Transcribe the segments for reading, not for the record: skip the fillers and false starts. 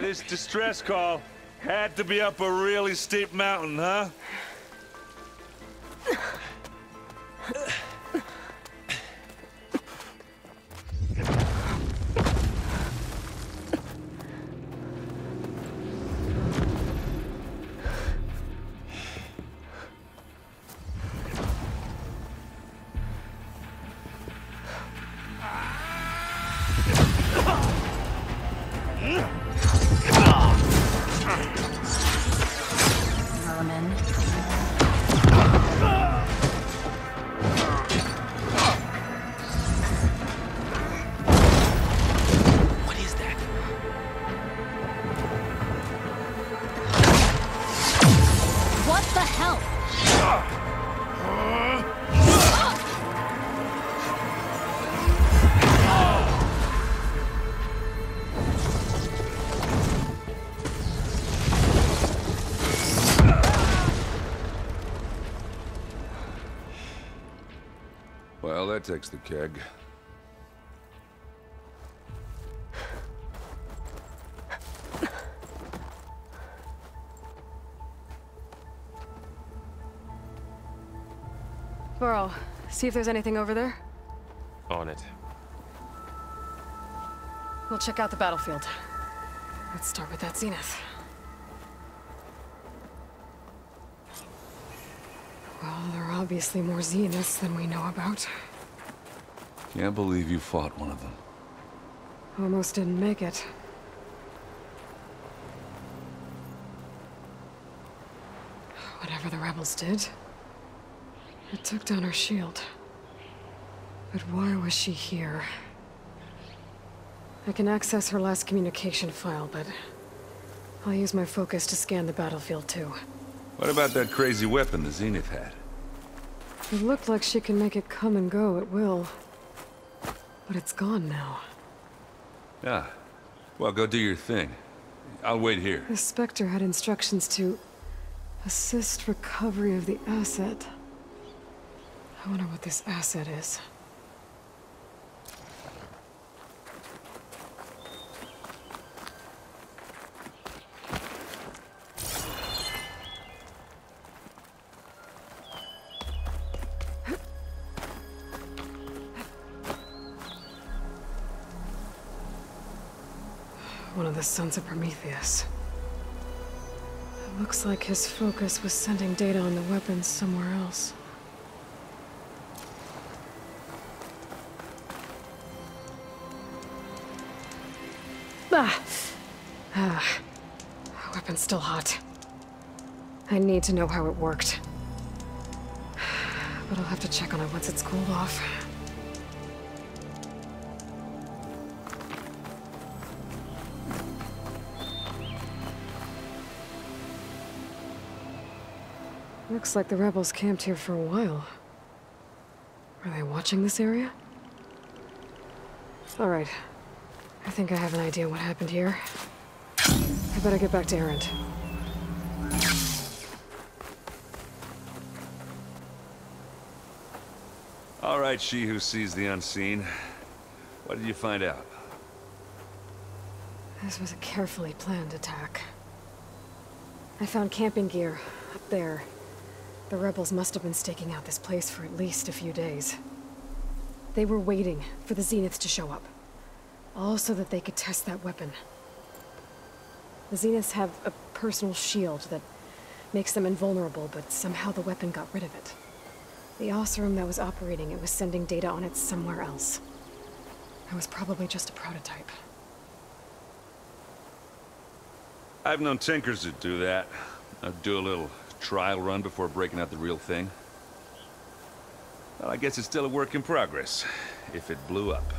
This distress call had to be up a really steep mountain, huh? Well, that takes the keg. Varl, see if there's anything over there. On it. We'll check out the battlefield. Let's start with that Zenith. Well, there are obviously more Zeniths than we know about. Can't believe you fought one of them. Almost didn't make it. Whatever the rebels did, it took down her shield. But why was she here? I can access her last communication file, but I'll use my focus to scan the battlefield too. What about that crazy weapon the Zenith had? It looked like she can make it come and go at will. But it's gone now. Ah. Well, go do your thing. I'll wait here. The Spectre had instructions to assist recovery of the asset. I wonder what this asset is. The sons of Prometheus. It looks like his focus was sending data on the weapons somewhere else. Weapon's still hot. I need to know how it worked. But I'll have to check on it once it's cooled off. Looks like the rebels camped here for a while. Are they watching this area? All right. I think I have an idea what happened here. I better get back to Erend. All right, she who sees the unseen. What did you find out? This was a carefully planned attack. I found camping gear up there. The rebels must have been staking out this place for at least a few days. They were waiting for the Zeniths to show up, all so that they could test that weapon. The Zeniths have a personal shield that makes them invulnerable, but somehow the weapon got rid of it. The Oseram that was operating it was sending data on it somewhere else. It was probably just a prototype. I've known tinkers that do that. I'd do a little trial run before breaking out the real thing. Well, I guess it's still a work in progress, if it blew up.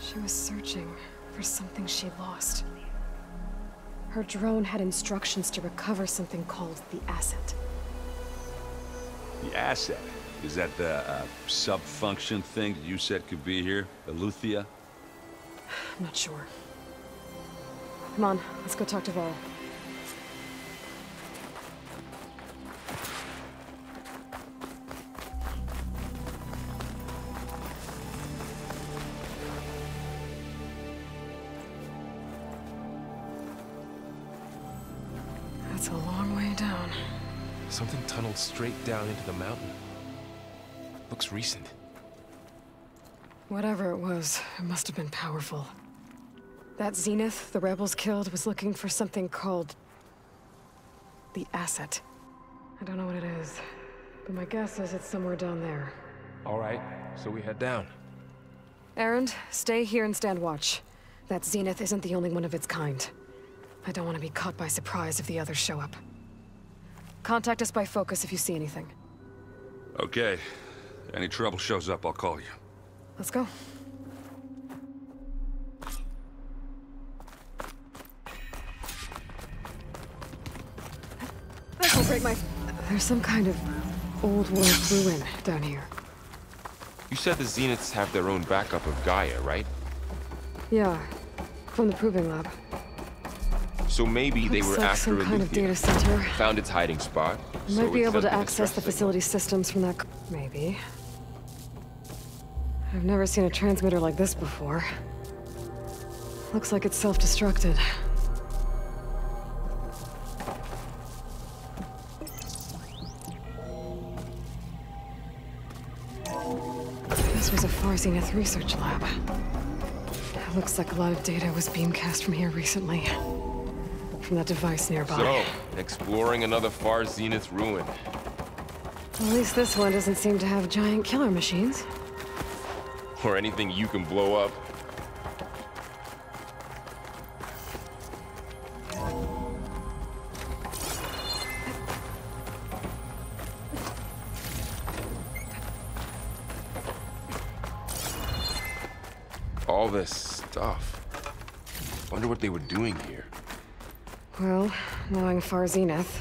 She was searching for something she lost. Her drone had instructions to recover something called the asset. The asset? Is that the sub-function thing that you said could be here? Eleuthia? I'm not sure. Come on, let's go talk to Varl. It's a long way down. Something tunneled straight down into the mountain. Looks recent. Whatever it was, it must have been powerful. That Zenith the rebels killed was looking for something called... the Asset. I don't know what it is, but my guess is it's somewhere down there. All right, so we head down. Erend, stay here and stand watch. That Zenith isn't the only one of its kind. I don't want to be caught by surprise if the others show up. Contact us by Focus if you see anything. Okay. Any trouble shows up, I'll call you. Let's go. This will break my... There's some kind of old world ruin down here. You said the Zeniths have their own backup of Gaia, right? Yeah, from the proving lab. So maybe they were after Eleuthia, some kind of data center. Found its hiding spot. Might be able to access the facility systems from that. Maybe. I've never seen a transmitter like this before. Looks like it's self-destructed. This was a Far Zenith research lab. It looks like a lot of data was beamcast from here recently. From that device nearby. So, exploring another Far Zenith ruin. At least this one doesn't seem to have giant killer machines. Or anything you can blow up. All this stuff. Wonder what they were doing here. Well, knowing Far Zenith,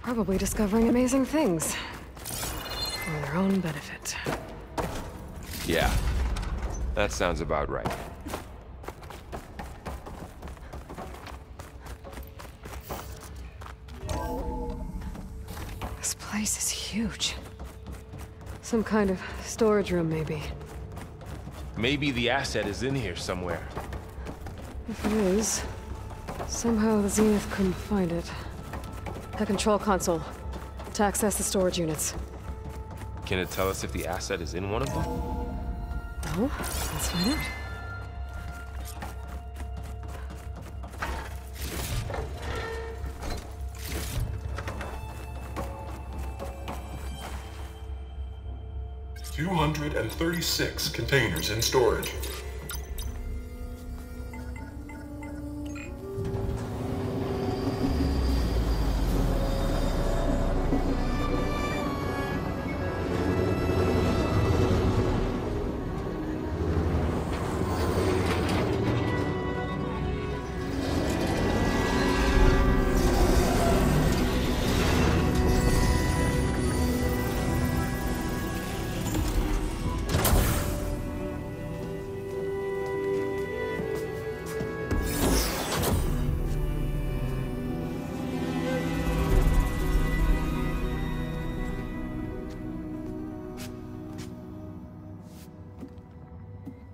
probably discovering amazing things. For their own benefit. Yeah. That sounds about right. This place is huge. Some kind of storage room, maybe. Maybe the Asset is in here somewhere. If it is, somehow the Zenith couldn't find it. A control console to access the storage units. Can it tell us if the Asset is in one of them? Oh, let's find out. $236 containers in storage.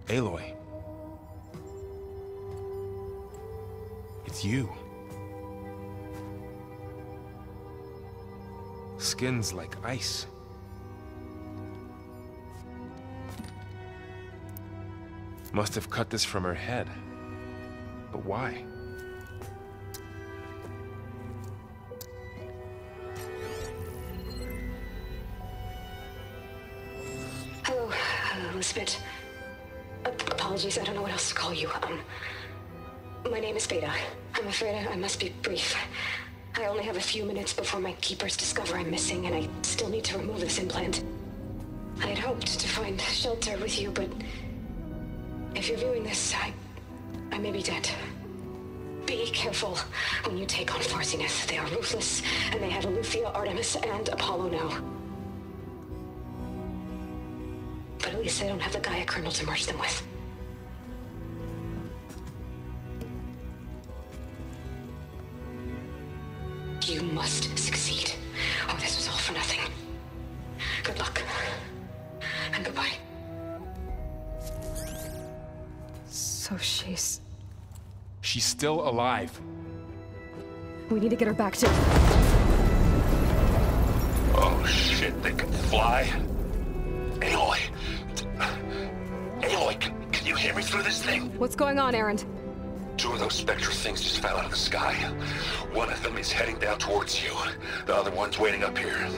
Aloy. It's you. Skin's like ice. Must have cut this from her head. But why? Hello, Spit. Apologies, I don't know what else to call you. My name is Beta. I'm afraid I must be brief. I only have a few minutes before my keepers discover I'm missing, and I still need to remove this implant. I had hoped to find shelter with you, but if you're viewing this, I may be dead. Be careful when you take on Far Zenith. They are ruthless, and they have Eleuthia, Artemis, and Apollo now. But at least they don't have the Gaia kernel to merge them with. You must succeed, or this was all for nothing. Good luck, and goodbye. So she's... She's still alive. We need to get her back to... Oh shit, they can fly? Aloy! Aloy, can you hear me through this thing? What's going on, Erend? Two of those Spectre things just fell out of the sky. One of them is heading down towards you. The other one's waiting up here.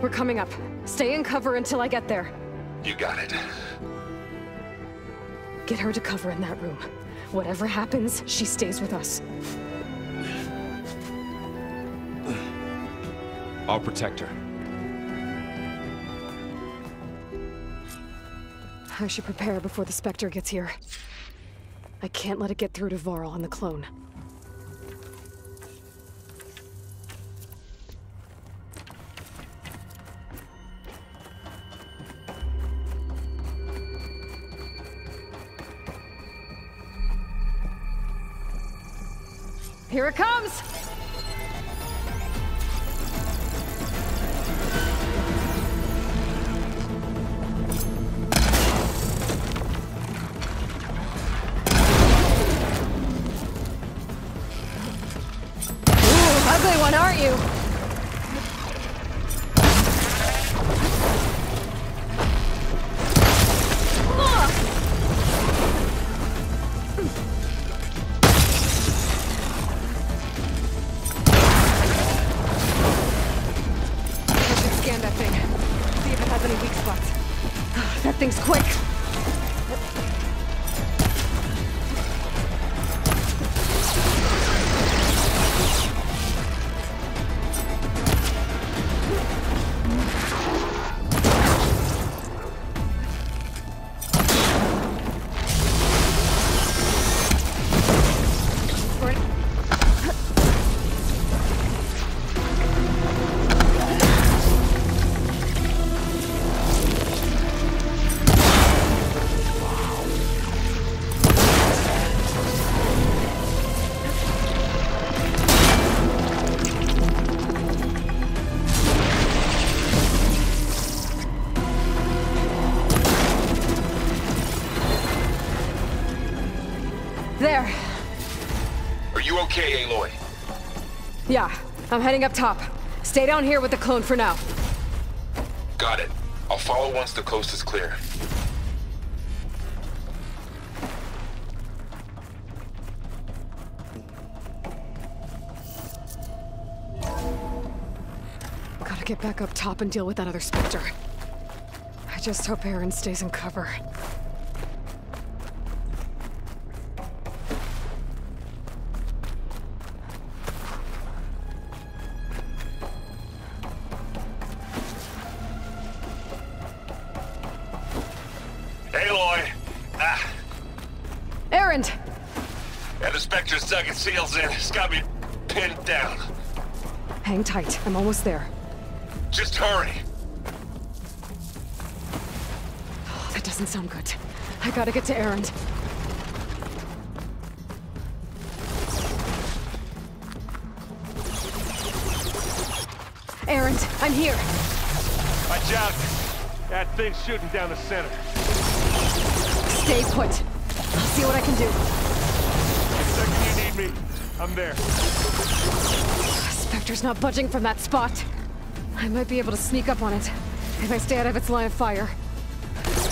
We're coming up. Stay in cover until I get there. You got it. Get her to cover in that room. Whatever happens, she stays with us. I'll protect her. I should prepare before the Spectre gets here. I can't let it get through to Varl on the clone. Here it comes! Okay, Aloy. Yeah, I'm heading up top. Stay down here with the clone for now. Got it. I'll follow once the coast is clear. Gotta get back up top and deal with that other Spectre. I just hope Erend stays in cover. Seals in. It's got me pinned down. Hang tight. I'm almost there. Just hurry. Oh, that doesn't sound good. I gotta get to Erend. Erend, I'm here. Watch out. That thing's shooting down the center. Stay put. I'll see what I can do. I'm there. Spectre's not budging from that spot. I might be able to sneak up on it if I stay out of its line of fire. It's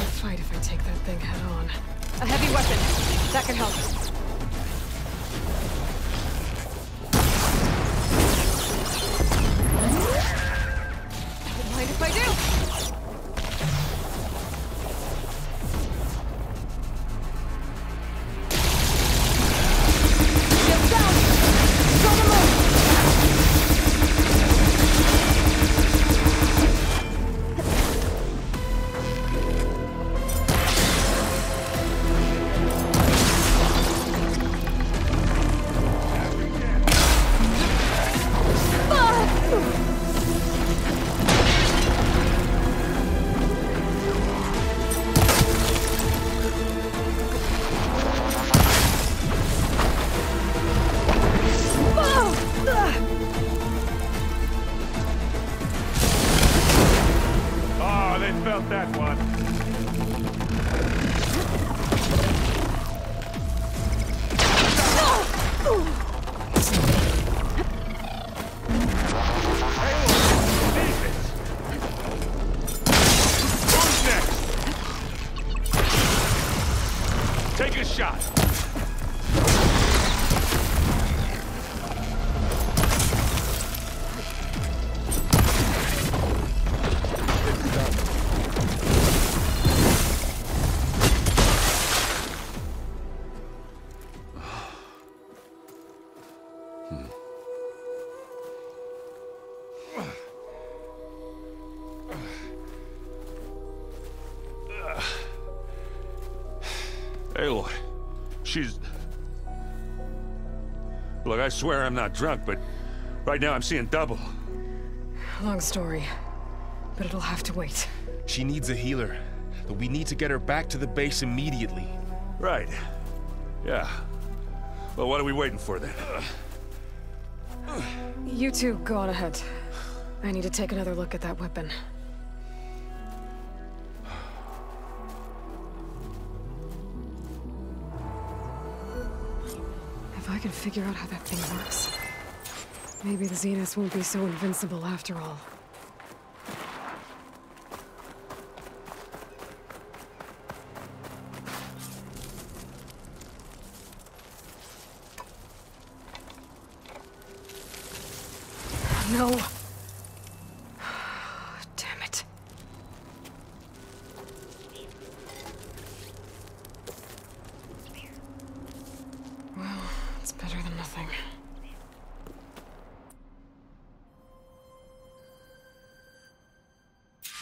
a fight if I take that thing head on. A heavy weapon. That could help. Never mind if I do. That one. shot. Aloy, she's... Look, I swear I'm not drunk, but right now I'm seeing double. Long story, but it'll have to wait. She needs a healer, but we need to get her back to the base immediately. Right. Yeah. Well, what are we waiting for then? You two go on ahead. I need to take another look at that weapon. I can figure out how that thing works. Maybe the Zeniths won't be so invincible after all. No! Damn it. Well... It's better than nothing.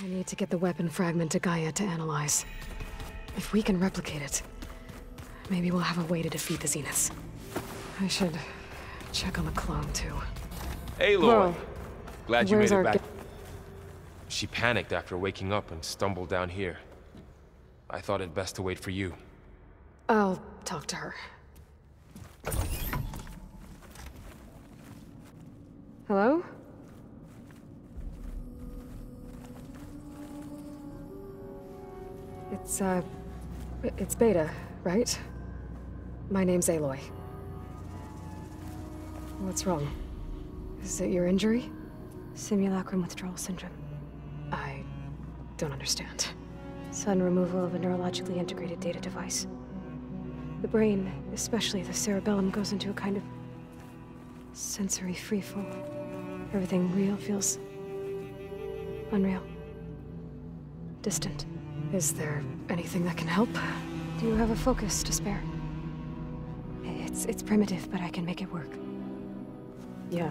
I need to get the weapon fragment to Gaia to analyze. If we can replicate it, maybe we'll have a way to defeat the Zeniths. I should check on the clone, too. Aloy! Varl, glad you made it back. She panicked after waking up and stumbled down here. I thought it best to wait for you. I'll talk to her. Hello? It's Beta, right? My name's Aloy. What's wrong? Is it your injury? Simulacrum withdrawal syndrome. I don't understand. Sudden removal of a neurologically integrated data device. The brain, especially the cerebellum, goes into a kind of sensory freefall. Everything real feels unreal. Distant. Is there anything that can help? Do you have a focus to spare? It's primitive, but I can make it work. Yeah.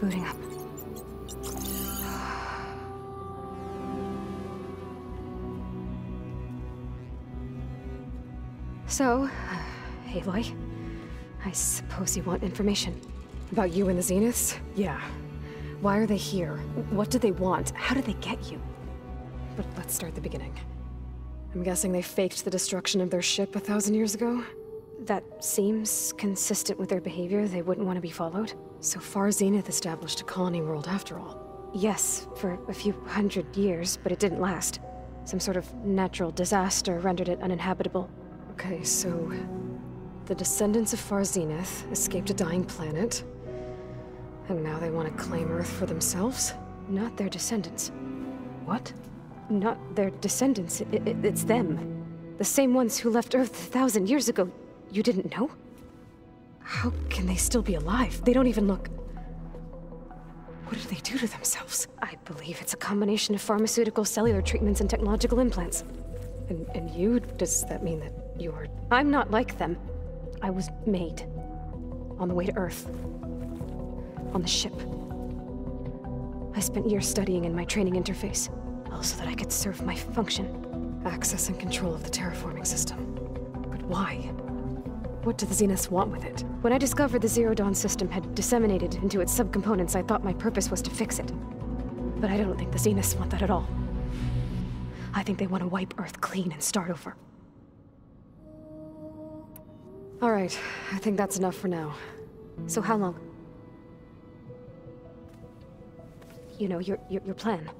Booting up. So, Aloy, I suppose you want information. About you and the Zeniths? Yeah. Why are they here? What do they want? How did they get you? But let's start the beginning. I'm guessing they faked the destruction of their ship 1,000 years ago? That seems consistent with their behavior. They wouldn't want to be followed. So Far Zenith established a colony world after all. Yes, for a few hundred years, but it didn't last. Some sort of natural disaster rendered it uninhabitable. Okay, so... the descendants of Far Zenith escaped a dying planet, and now they want to claim Earth for themselves? Not their descendants. What? Not their descendants, it's them. The same ones who left Earth 1,000 years ago. You didn't know? How can they still be alive? They don't even look... What did they do to themselves? I believe it's a combination of pharmaceutical cellular treatments and technological implants. And you? Does that mean that you are... I'm not like them. I was made. On the way to Earth. On the ship. I spent years studying in my training interface. All so that I could serve my function. Access and control of the terraforming system. But why? What do the Zeniths want with it? When I discovered the Zero Dawn system had disseminated into its subcomponents, I thought my purpose was to fix it. But I don't think the Zeniths want that at all. I think they want to wipe Earth clean and start over. Alright, I think that's enough for now. So how long? You know, your plan.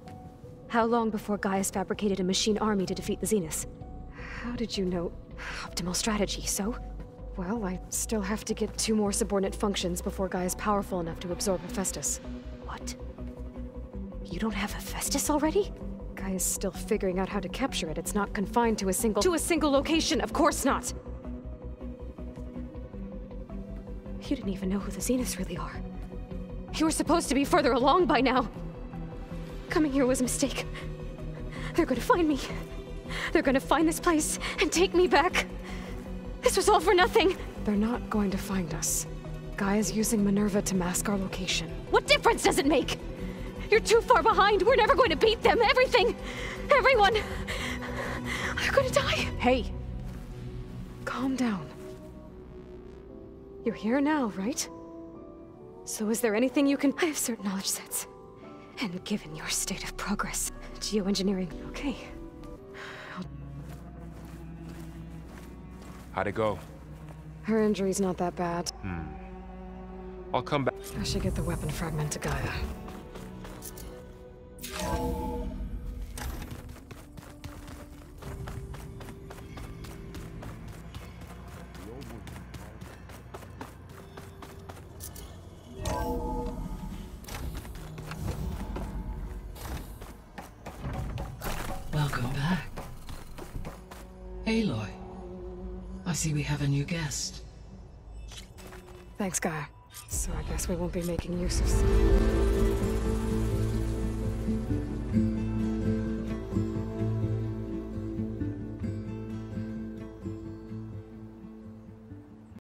How long before Gaius fabricated a machine army to defeat the Zeniths? How did you know? Optimal strategy, so? Well, I still have to get 2 more subordinate functions before Gaius powerful enough to absorb Hephaestus. What? You don't have Hephaestus already? Gaia's still figuring out how to capture it. It's not confined to a single location. Of course not. You didn't even know who the Zeniths really are. You were supposed to be further along by now. Coming here was a mistake. They're gonna find me. They're gonna find this place and take me back. This was all for nothing. They're not going to find us. Gaia's using Minerva to mask our location. What difference does it make? You're too far behind. We're never going to beat them. Everything, everyone, are gonna die. Hey, calm down. You're here now, right? So is there anything you can— I have certain knowledge sets. And given your state of progress, geoengineering, okay. How'd it go? Her injury's not that bad. I'll come back. I should get the weapon fragment to Gaia. Welcome back. Aloy, I see we have a new guest. Thanks, Gaia. So I guess we won't be making use of...